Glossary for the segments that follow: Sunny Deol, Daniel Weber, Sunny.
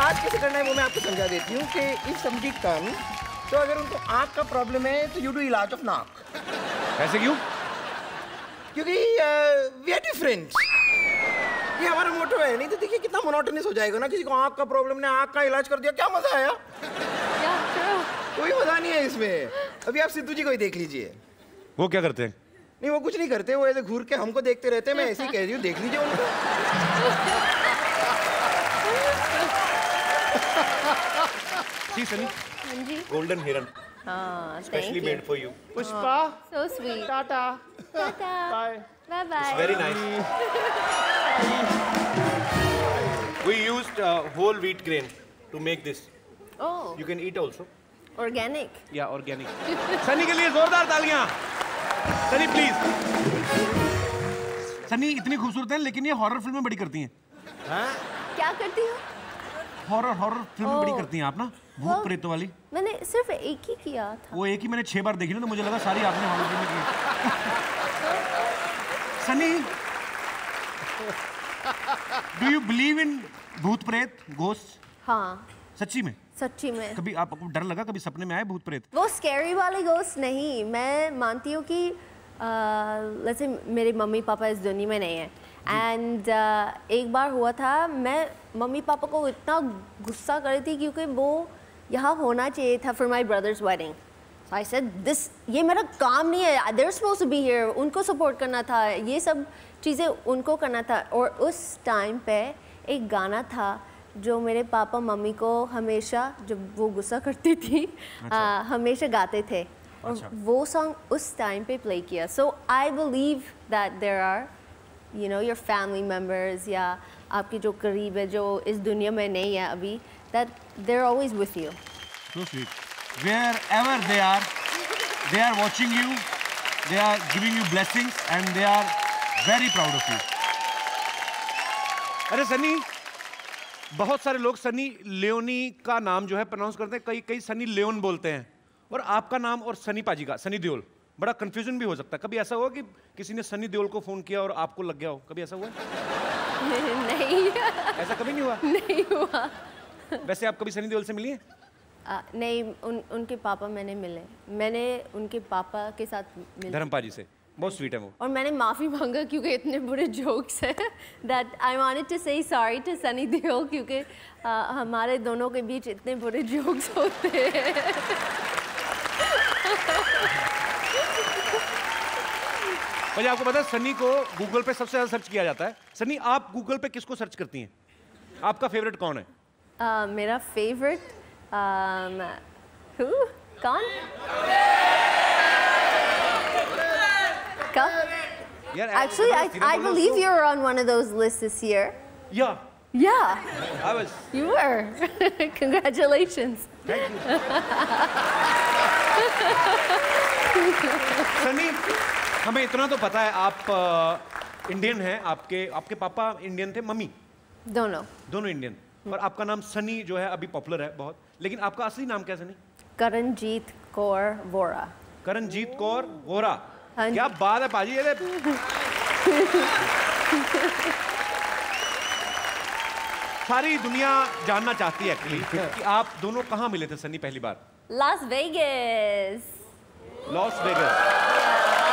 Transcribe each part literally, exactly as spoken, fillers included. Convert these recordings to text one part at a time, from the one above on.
इलाज कैसे करना है वो मैं आपको समझा देती हूँ कि इफ समबडी कम, तो अगर उनको आँख का प्रॉब्लम है तो यू डू इलाज ऑफ नाक। ऐसे क्यों? क्योंकि वी आर डिफरेंट, ये हमारा मोटो है। नहीं तो देखिए कितना मोनोटोनस हो जाएगा ना, किसी को आँख का प्रॉब्लम ने आँख का इलाज कर दिया, क्या मजा आया? कोई मजा नहीं है इसमें। अभी आप सिद्धू जी को ही देख लीजिए, वो क्या करते हैं? नहीं वो कुछ नहीं करते, वो ऐसे घूर के हमको देखते रहते हैं। मैं ऐसे ही कह रही हूँ, देख लीजिए उनको। जी सनी, हाँ जी, गोल्डन हिरन, हाँ, specially made for you. Pushpa, so sweet, tata, tata, bye, bye bye. Very nice. We used whole wheat grain to make this. Oh, you can eat also. Organic? या ऑर्गेनिक। सनी के लिए जोरदार तालियां। सनी प्लीज। सनी इतनी खूबसूरत है लेकिन ये हॉरर फिल्में बड़ी करती हैं। हाँ? क्या करती हूँ? हॉरर हॉरर फिल्में बड़ी करती हैं आप ना, भूत प्रेतों वाली। मैंने सिर्फ एक ही किया था। वो एक ही मैंने छह बार देखी ना, तो मुझे लगा सारी आपने हॉरर फिल्में की। Sunny, do you believe in भूत प्रेत, घोस्ट? हाँ। सच्ची में? सच्ची में। कभी आपको डर लगा, कभी सपने में आए भूत प्रेत? वो स्कैरी वाले घोस्ट नहीं, मैं मानती हूँ कि जैसे मेरे मम्मी पापा इस दुनिया में नहीं है। एंड uh, एक बार हुआ था, मैं मम्मी पापा को इतना गुस्सा कर रही थी क्योंकि वो यहाँ होना चाहिए था for my brother's wedding. So I said this, ये मेरा काम नहीं है, they're supposed to be here. उनको सपोर्ट करना था, ये सब चीज़ें उनको करना था। और उस टाइम पे एक गाना था जो मेरे पापा मम्मी को हमेशा, जब वो गुस्सा करती थी, अच्छा। आ, हमेशा गाते थे। और अच्छा। वो सॉन्ग उस टाइम पे प्ले किया। So I believe that there are you know your family members या आपके जो करीब है जो इस दुनिया में नहीं है अभी, that they're always with you. So sweet, wherever they are, they are watching you, they are giving you blessings and they are very proud of you. अरे सनी, बहुत सारे लोग सनी लियोनी का नाम जो है प्रोनाउंस करते हैं, कई कई सनी लियोन बोलते हैं। और आपका नाम और सनी पाजी का, सनी देओल, बड़ा कंफ्यूजन भी हो सकता है। कभी ऐसा हुआ कि किसी ने सनी देओल को फ़ोन किया और आपको लग गया हो, कभी ऐसा हुआ? नहीं, ऐसा कभी नहीं हुआ। नहीं हुआ। वैसे आप कभी सनी देओल से मिली हैं? आ, नहीं, उन, उनके पापा मैंने मिले, मैंने उनके पापा के साथ मिले, धर्मपा जी से। बहुत स्वीट है वो। और मैंने माफ़ी मांगा क्योंकि इतने बुरे जोक्स हैं that I wanted to say sorry to Sunny Deol, क्योंकि हमारे दोनों के बीच इतने बुरे जोक्स होते हैं। मुझे आपको पता है सनी को गूगल पे सबसे ज़्यादा सर्च किया जाता है। सनी, आप गूगल पे किसको सर्च करती हैं? आपका फेवरेट कौन है? uh, मेरा फेवरेट um, कौन? Actually, I I believe you were on one of those lists this year. Yeah. Yeah. I was. You were. Congratulations. Thank you. Sunny, हमें इतना तो पता है आप इंडियन हैं, आपके आपके पापा इंडियन थे, मम्मी दोनों दोनों इंडियन। और आपका नाम सनी जो है अभी पॉपुलर है बहुत, लेकिन आपका असली नाम क्या है सनी? करणजीत कौर वोरा। करणजीत कौर वोरा, क्या बात है पाजी। ये सारी दुनिया जानना चाहती है एक्चुअली कि आप दोनों कहाँ मिले थे सनी पहली बार? Las Vegas. Las Vegas.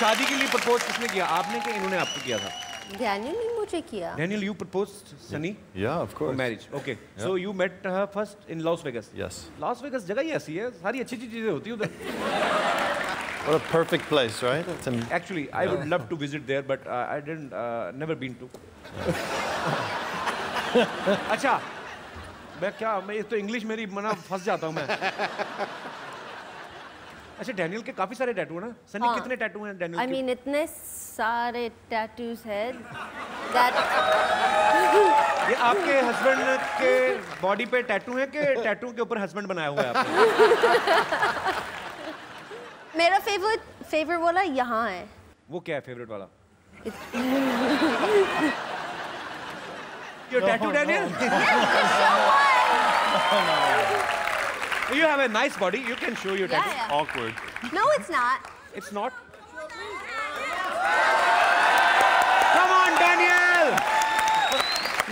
शादी के लिए प्रपोज किसने किया, आपने कि इन्होंने आपको किया था? डैनियल ने मुझे किया। Daniel, you proposed Sunny? या of course. Marriage, okay. So you met her first in Las Vegas? Yes. Las Vegas जगह ही ऐसी है, सारी अच्छी अच्छी चीजें होती है उधर। What a perfect place, right? It's actually, I yeah. would love to visit there, but uh, I didn't, uh, never been to. अच्छा, मैं क्या, मैं तो इंग्लिश मेरी मना फंस जाता हूँ मैं। अच्छा, डैनियल के काफी सारे टैटू हैं ना? सनी, कितने टैटू हैं डैनियल के? I mean, इतने सारे टैटूज हैं। That ये आपके हस्बैंड के बॉडी पे टैटू हैं कि टैटू के ऊपर हस्बैंड बनाया हुआ है आपने? मेरा फेवरेट फेवरेट वाला यहाँ है। वो क्या है फेवरेट वाला? Your tattoo, Daniel? You have a nice body. You can show your tattoo. Yeah, yeah. Awkward. No, it's not. It's not. Come on, Daniel.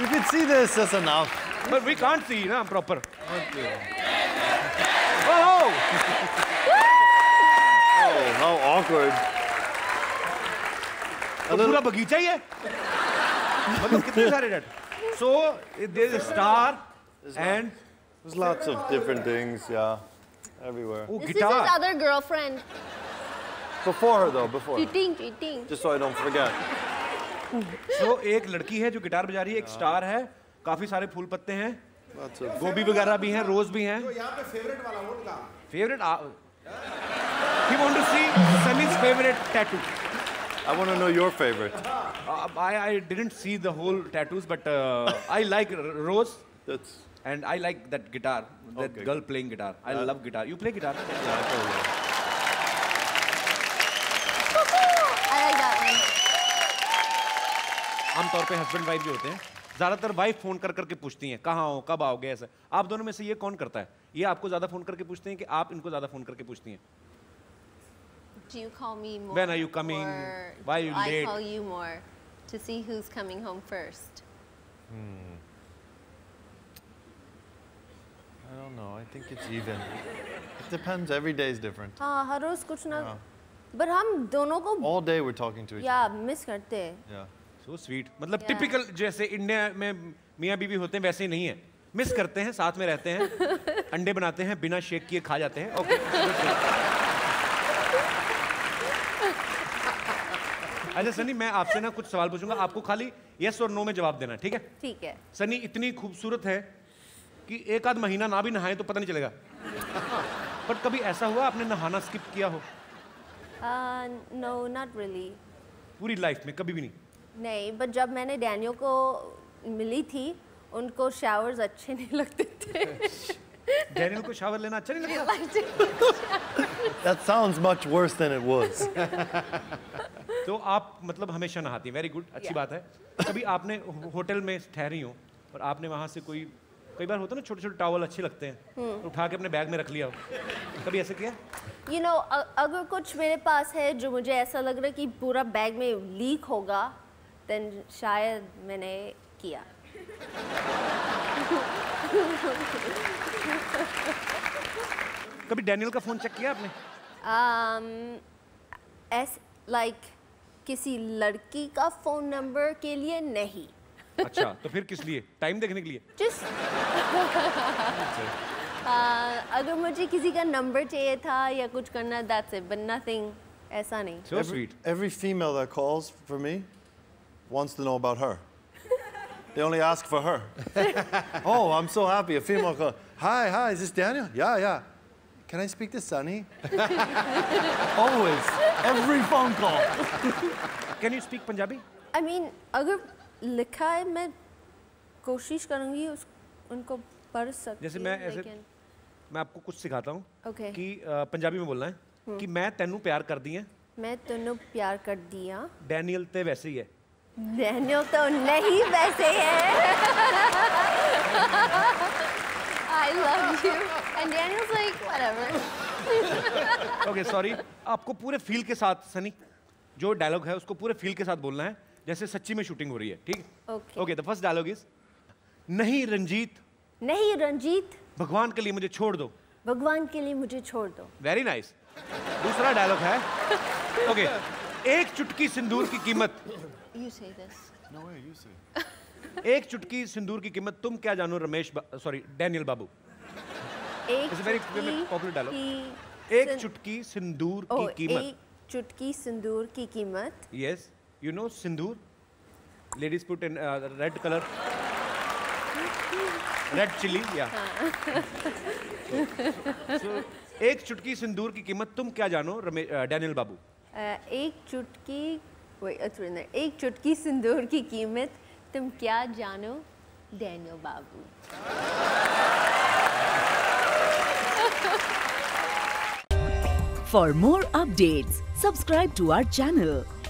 You can see this. That's enough. But we can't see, na, proper. Oh! Oh, how awkward. So, पूरा बगीचा ही है। मतलब कितने सारे डट? So, there is a star and there's lots of different things, yeah, everywhere. Oh, guitar. This is his other girlfriend. Before her though, before. Cheating, cheating. Just so I don't forget. So, एक लड़की है जो guitar बजा रही है, एक star है, काफी सारे फूल पत्ते हैं, गोभी वगैरह भी हैं, रोज भी हैं। यहाँ पे फेवरेट वाला होगा। Favourite? He want to see Sunny's favorite tattoo. I want to know your favorite. Uh, I I didn't see the whole tattoos, but uh, I like Rose. That's. And I like that guitar. That okay. girl playing guitar. I uh, love guitar. You play guitar? Yeah, I play. I like that one. आमतौर पे husband wife जो होते हैं, ज़्यादातर wife phone कर करके पूछती हैं कहाँ हो, कब आओगे, ऐसा। आप दोनों में से ये कौन करता है? ये आपको ज़्यादा फ़ोन करके पूछते हैं कि आप इनको ज़्यादा फ़ोन करके पूछती हैं? Do you call me more? When are you coming? Why are you late? I call you more to see who's coming home first. Hmm. I don't know. I think it's even. It depends. Every day is different. हाँ, हर रोज़ कुछ ना। But हम दोनों को all day we're talking to each other. Yeah, miss करते हैं. Yeah. So sweet. मतलब typical जैसे इंडिया में मियाँ बीवी होते हैं वैसे ही नहीं है. Miss करते हैं, साथ में रहते हैं, अंडे बनाते हैं, बिना शेक किए खा जाते हैं. Okay. अच्छा सनी, मैं आपसे ना कुछ सवाल पूछूंगा, आपको खाली yes और no में जवाब देना, ठीक है? ठीक है. सनी इतनी खूबसूरत है कि एक आध महीना ना भी नहाएं तो पता नहीं चलेगा. पर कभी ऐसा हुआ आपने नहाना skip किया हो? No, not really. पूरी life में कभी भी नहीं. नहीं, बट जब मैंने डैनियल को मिली थी, उनको शावर्स अच्छे नहीं लगते थे. डैनियल को शावर लेना अच्छा नहीं लगता? That sounds much worse than it was. तो आप मतलब हमेशा नहाती हैं, very good, अच्छी बात है. कभी आपने होटल में ठहरी हो और आपने वहाँ से कोई कई बार होता है ना छोटे-छोटे टॉवल अच्छे लगते हैं, उठा के अपने बैग में रख लिया हो, कभी ऐसे किया? You know, अगर कुछ मेरे पास है जो मुझे ऐसा लग रहा है कि पूरा बैग में लीक होगा, then शायद मैंने किया. कभी डैनियल का फोन चेक किया आपने? Um, as like किसी लड़की का फोन नंबर के लिए नहीं. अच्छा, तो फिर किस लिए? टाइम देखने के लिए? Just अगर मुझे किसी का नंबर चाहिए था या कुछ करना that's it, but nothing ऐसा नहीं. So sweet. Every female that calls for me wants to know about her. They only ask for her. Oh, I'm so happy. A female call. Hi, hi, is this Daniel? Yeah, yeah. Can I speak to Sunny? Always. Every phone call. Can you speak Punjabi? I mean, अगर लिखा है मैं कोशिश करूँगी उस उनको पढ़ सकती. जैसे मैं ऐसे मैं आपको कुछ सिखाता हूँ. Okay. कि पंजाबी में बोलना है कि मैं तेनू प्यार कर दिया. मैं तेनू प्यार कर दिया. डैनियल ते वैसे ही है. डैनियल तो नहीं वैसे है. I love you and Daniel's like whatever. Okay, sorry. आपको पूरे फील के साथ सनी जो डायलॉग है उसको पूरे फील के साथ बोलना है जैसे सच्ची में शूटिंग हो रही है, ठीक? Okay. Okay, the first dialogue is नहीं रंजीत. नहीं रंजीत. भगवान के लिए मुझे छोड़ दो. भगवान के लिए मुझे छोड़ दो. Very nice. दूसरा डायलॉग है. Okay. एक चुटकी सिंदूर की कीमत. You say this. No way, you say. एक चुटकी सिंदूर की कीमत तुम क्या जानो रमेश सॉरी डैनियल बाबू. It's a very popular dialogue. एक चुटकी सिंदूर की कीमत. एक चुटकी सिंदूर की कीमत. Yes, you know Sindoor. Ladies put in red color. Red chili, yeah. So एक चुटकी सिंदूर की कीमत तुम क्या जानो रमेश डैनियल बाबू. एक चुटकी एक चुटकी सिंदूर की कीमत तुम क्या जानो डैनियल बाबू. For more updates, subscribe to our channel,